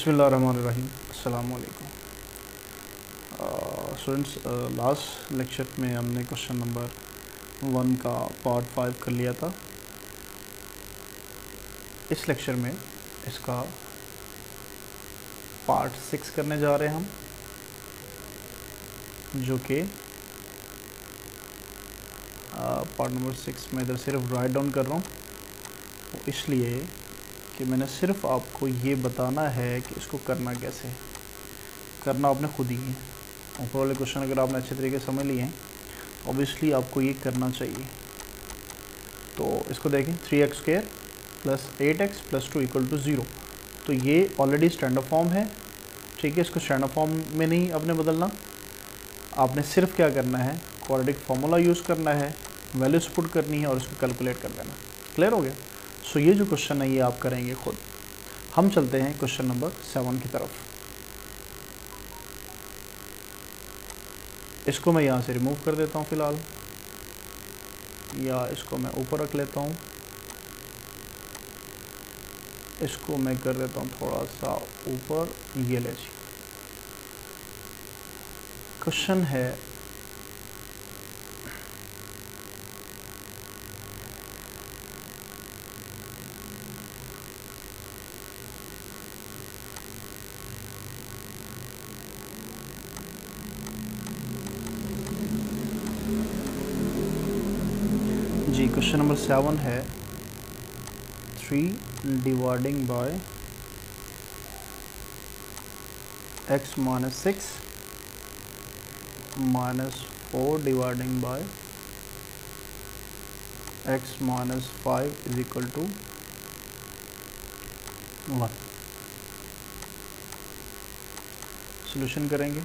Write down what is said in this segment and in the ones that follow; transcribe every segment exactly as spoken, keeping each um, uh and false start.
बिस्मिल्लाहिर्रहमानिर्रहीम, अस्सलामुअलैकुम students. Last lecture में हमने क्वेश्चन नंबर वन का पार्ट फाइव कर लिया था। इस लेक्चर में इसका पार्ट सिक्स करने जा रहे हैं हम, जो कि पार्ट नंबर सिक्स में इधर सिर्फ राइट डाउन कर रहा हूँ, इसलिए कि मैंने सिर्फ आपको ये बताना है कि इसको करना कैसे है। करना आपने खुद ही है। ऊपर वाले क्वेश्चन अगर आपने अच्छे तरीके से समझ लिए हैं, ऑब्वियसली आपको ये करना चाहिए। तो इसको देखें, three x square plus eight x plus two equal to zero. तो ये ऑलरेडी स्टैंडर्ड फॉर्म है, ठीक है। इसको स्टैंडर्ड फॉर्म में नहीं आपने बदलना, आपने सिर्फ क्या करना है, क्वाड्रेटिक फार्मूला यूज़ करना है, वैल्यूज पुट करनी है और इसको कैलकुलेट कर देना। क्लियर हो गया? सो so, ये जो क्वेश्चन है ये आप करेंगे खुद। हम चलते हैं क्वेश्चन नंबर सेवन की तरफ। इसको मैं यहाँ से रिमूव कर देता हूँ फ़िलहाल, या इसको मैं ऊपर रख लेता हूँ। इसको मैं कर देता हूँ थोड़ा सा ऊपर। ये ले जी, क्वेश्चन है जी, क्वेश्चन नंबर सेवन है three dividing by x minus six minus four dividing by x minus five is equal to one. Solution करेंगे।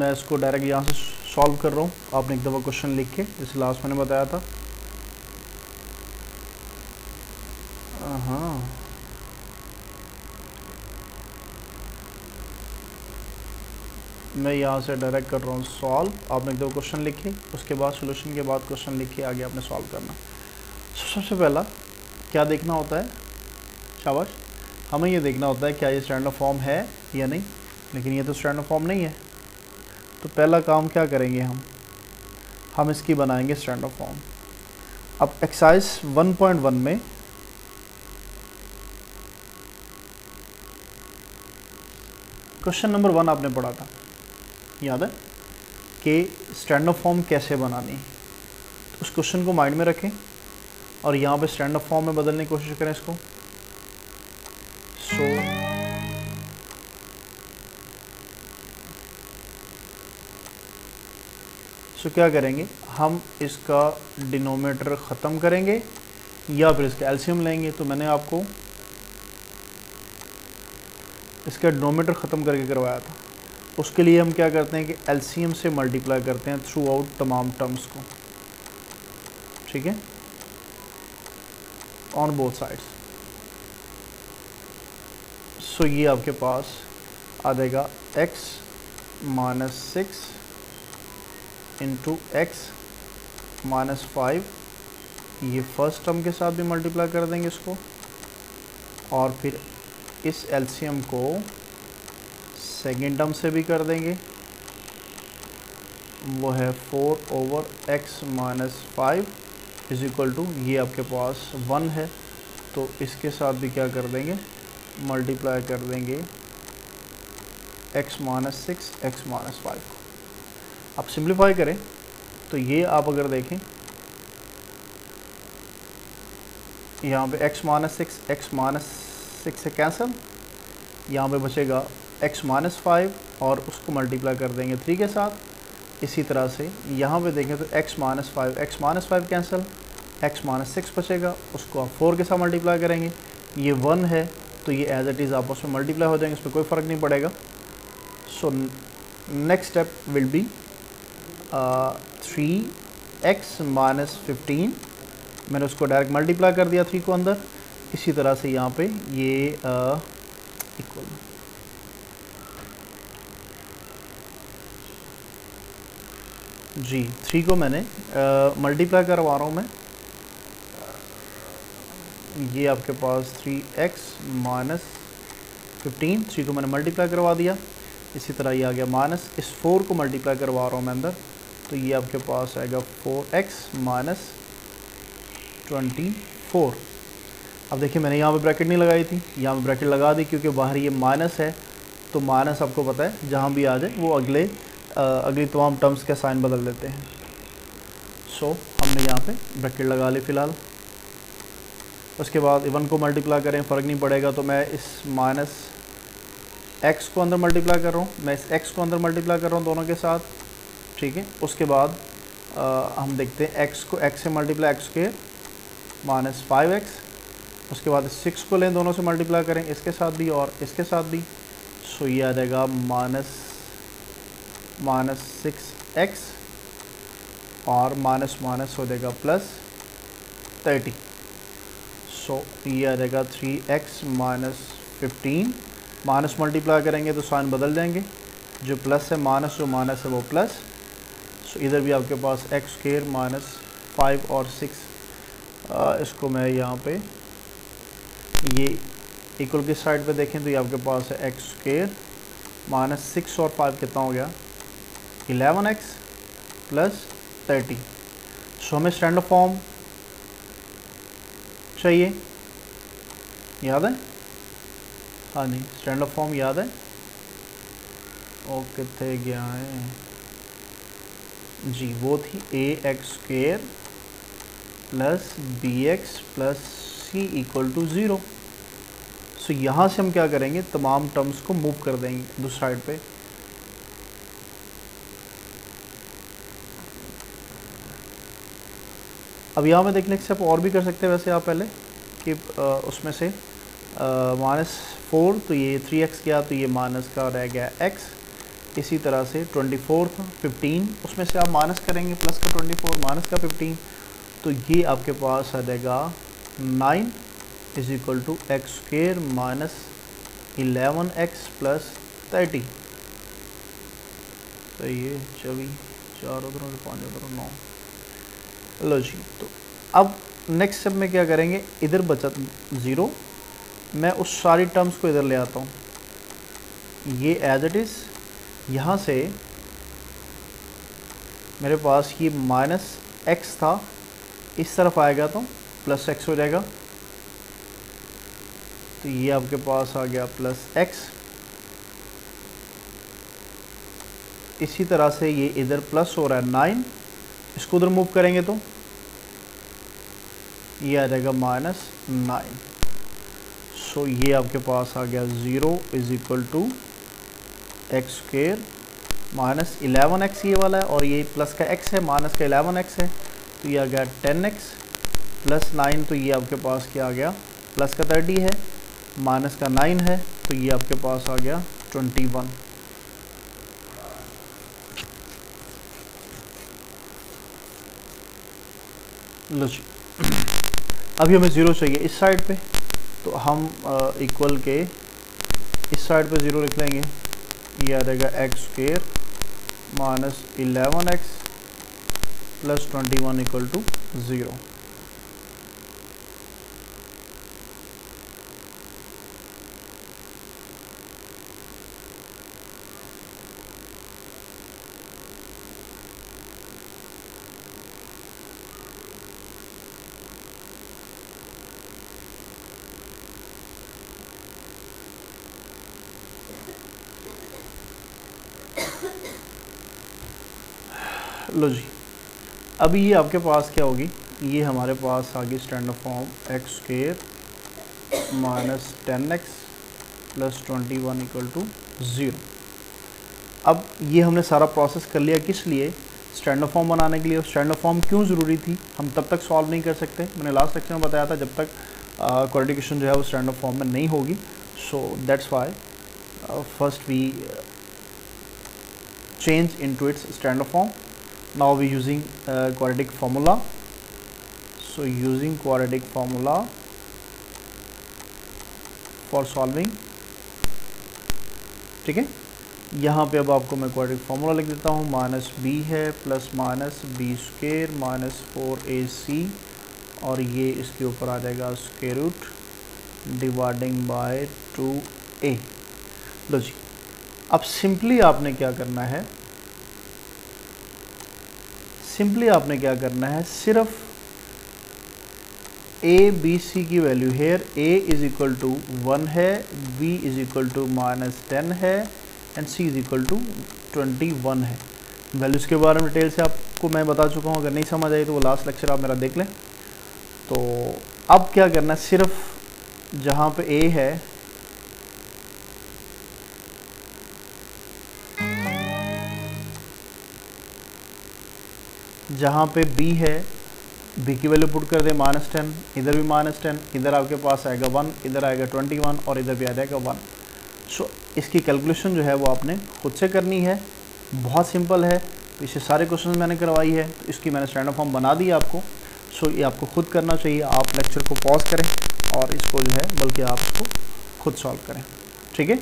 मैं इसको डायरेक्ट यहाँ से सॉल्व कर रहा हूँ। आपने एक दफ़ा क्वेश्चन लिख के, जैसे लास्ट मैंने बताया था। हाँ, मैं यहाँ से डायरेक्ट कर रहा हूँ सॉल्व। आपने एक दो क्वेश्चन लिखे, उसके बाद सोल्यूशन के बाद क्वेश्चन लिखे, आगे आपने सॉल्व करना। सबसे पहला क्या देखना होता है, शाबाश, हमें ये देखना होता है क्या ये स्टैंडर्ड फॉर्म है या नहीं। लेकिन ये तो स्टैंडर्ड फॉर्म नहीं है, तो पहला काम क्या करेंगे हम हम इसकी बनाएंगे स्टैंडर्ड फॉर्म। अब एक्सरसाइज वन पॉइंट वन में क्वेश्चन नंबर वन आपने पढ़ा था, याद है, कि स्टैंडर्ड फॉर्म कैसे बनानी। तो उस क्वेश्चन को माइंड में रखें और यहाँ पे स्टैंडर्ड फॉर्म में बदलने की कोशिश करें इसको। सो so, तो so, क्या करेंगे हम, इसका डिनोमिनेटर ख़त्म करेंगे या फिर इसका एल्शियम लेंगे। तो मैंने आपको इसका डिनोमिनेटर ख़त्म करके करवाया था। उसके लिए हम क्या करते हैं कि एल्शियम से मल्टीप्लाई करते हैं थ्रू आउट तमाम टर्म्स को, ठीक है, ऑन बोथ साइड्स। सो ये आपके पास आ जाएगा x minus six into x minus five. ये फर्स्ट टर्म के साथ भी मल्टीप्लाई कर देंगे इसको, और फिर इस एलसीएम को सेकेंड टर्म से भी कर देंगे, वो है four over x minus five is equal to, ये आपके पास वन है, तो इसके साथ भी क्या कर देंगे, मल्टीप्लाई कर देंगे x minus six x minus five को। आप सिंप्लीफाई करें तो ये आप अगर देखें यहाँ पे x minus six x minus six से कैंसिल, यहाँ पे बचेगा x माइनस फाइव और उसको मल्टीप्लाई कर देंगे थ्री के साथ। इसी तरह से यहाँ पे देखें तो x minus five x minus five cancel, x minus six बचेगा, उसको आप फोर के साथ मल्टीप्लाई करेंगे, ये वन है, तो ये एज इट इज़ आपस में मल्टीप्लाई हो जाएंगे, इसमें कोई फ़र्क नहीं पड़ेगा। So next step will be three x minus fifteen, मैंने उसको डायरेक्ट मल्टीप्लाई कर दिया थ्री को अंदर। इसी तरह से यहाँ पे ये इक्वल uh, जी थ्री को मैंने मल्टीप्लाई करवा रहा हूँ मैं, ये आपके पास three x minus fifteen, three को मैंने मल्टीप्लाई करवा दिया, इसी तरह ये आ गया माइनस, इस फोर को मल्टीप्लाई करवा रहा हूँ मैं अंदर, तो ये आपके पास आएगा four x minus twenty four. अब देखिए मैंने यहाँ पे ब्रैकेट नहीं लगाई थी, यहाँ पे ब्रैकेट लगा दी क्योंकि बाहर ये माइनस है, तो माइनस आपको पता है जहाँ भी आ जाए वो अगले आ, अगली तमाम टर्म्स का साइन बदल देते हैं। सो so, हमने यहाँ पे ब्रैकेट लगा ली फ़िलहाल। उसके बाद वन को मल्टीप्लाई करें, फ़र्क नहीं पड़ेगा, तो मैं इस माइनस एक्स को अंदर मल्टीप्लाई कर रहा हूँ, मैं इस एक्स को अंदर मल्टीप्लाई कर रहा हूँ दोनों के साथ, ठीक है। उसके बाद आ, हम देखते हैं एक्स को एक्स से मल्टीप्लाई, एक्स के माइनस फाइव एक्स, उसके बाद सिक्स को लें दोनों से मल्टीप्लाई करें, इसके साथ भी और इसके साथ भी, सो ये आ जाएगा माइनस माइनस सिक्स एक्स और माइनस माइनस हो जाएगा प्लस थर्टी। सो ये आ जाएगा three x minus fifteen, minus multiply करेंगे तो साइन बदल जाएंगे, जो प्लस है माइनस, जो माइनस है वो प्लस। सो so, इधर भी आपके पास एक्स स्क्वायर माइनस फाइव और सिक्स, इसको मैं यहाँ पे ये इक्वल की साइड पे देखें तो ये आपके पास है एक्स स्क्वायर माइनस सिक्स और फाइव कितना हो गया eleven x plus thirty. So हमें स्टैंडर्ड फॉर्म चाहिए, याद है? हाँ नहीं, स्टैंडर्ड फॉर्म याद है, और कितने गया है जी, वो थी a x square plus b x plus c equal to zero. So यहाँ से हम क्या करेंगे, तमाम टर्म्स को मूव कर देंगे दूसरी साइड पे। अब यहाँ में देखने से आप और भी कर सकते हैं वैसे आप पहले, कि उसमें से माइनस फोर तो ये थ्री एक्स गया, तो ये माइनस का रह गया एक्स, इसी तरह से ट्वेंटी फोर था फिफ्टीन, उसमें से आप माइनस करेंगे, प्लस का ट्वेंटी फोर माइनस का फिफ्टीन, तो ये आपके पास आ जाएगा nine is equal to x square minus eleven x plus thirty. तो ये चौबीस चार उधरों पाँच उधरों नौ, लो जी। तो अब नेक्स्ट स्टेप में क्या करेंगे, इधर बचा ज़ीरो, मैं उस सारी टर्म्स को इधर ले आता हूँ, ये एज इट इज़। यहाँ से मेरे पास ये माइनस एक्स था, इस तरफ आएगा तो प्लस एक्स हो जाएगा, तो ये आपके पास आ गया प्लस एक्स, इसी तरह से ये इधर प्लस हो रहा है नाइन, इसको उधर मूव करेंगे तो ये आ जाएगा माइनस नाइन। सो ये आपके पास आ गया zero is equal to x square minus eleven x, ये वाला है, और ये प्लस का एक्स है, माइनस का इलेवन एक्स है, तो ये आ गया टेन एक्स प्लस नाइन, तो ये आपके पास क्या आ गया, प्लस का थर्टी है माइनस का नाइन है, तो ये आपके पास आ गया ट्वेंटी वन। लो जी, अभी हमें ज़ीरो चाहिए इस साइड पे, तो हम इक्वल के इस साइड पे ज़ीरो लिख लेंगे, ये आ जाएगा x square minus eleven x plus twenty one equal to zero. लो जी, अभी ये आपके पास क्या होगी, ये हमारे पास आ गई standard form x square minus ten x plus twenty one equal to zero. अब ये हमने सारा प्रोसेस कर लिया, किस लिए, स्टैंडर्ड फॉर्म बनाने के लिए। और स्टैंडर्ड फॉर्म क्यों ज़रूरी थी, हम तब तक सॉल्व नहीं कर सकते, मैंने लास्ट लेक्चर में बताया था, जब तक क्वाड्रिकेशन जो है वो स्टैंडर्ड फॉर्म में नहीं होगी। So that's why first we change into its standard form. Now we using uh, quadratic formula. So using quadratic formula for solving, ठीक है। यहाँ पे अब आपको मैं क्वाड्रेटिक फार्मूला लिख देता हूँ। माइनस बी है plus minus B square minus four a c और ये इसके ऊपर आ जाएगा square root dividing by two a. लो जी, अब सिंपली आपने क्या करना है, सिंपली आपने क्या करना है सिर्फ ए बी सी की value here a is equal to one है, b is equal to minus ten है and c is equal to twenty one है। वैल्यूज़ के बारे में डिटेल से आपको मैं बता चुका हूँ, अगर नहीं समझ आई तो वो लास्ट लेक्चर आप मेरा देख लें। तो अब क्या करना है, सिर्फ जहाँ पे ए है जहाँ पे बी है बी की वैल्यू पुट कर दे माइनस टेन, इधर भी माइनस टेन, इधर आपके पास आएगा वन, इधर आएगा ट्वेंटी वन और इधर भी आ जाएगा वन। सो so, इसकी कैलकुलेशन जो है वो आपने खुद से करनी है, बहुत सिंपल है। इससे सारे क्वेश्चन मैंने करवाई है तो इसकी मैंने स्टैंडर्ड फॉर्म बना दी है आपको। सो so, ये आपको खुद करना चाहिए। आप लेक्चर को पॉज करें और इसको जो है बल्कि आप इसको खुद सॉल्व करें, ठीक है।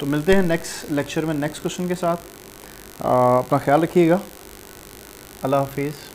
तो मिलते हैं नेक्स्ट लेक्चर में नेक्स्ट क्वेश्चन के साथ। आ, अपना ख्याल रखिएगा। अल्लाह हाफिज़।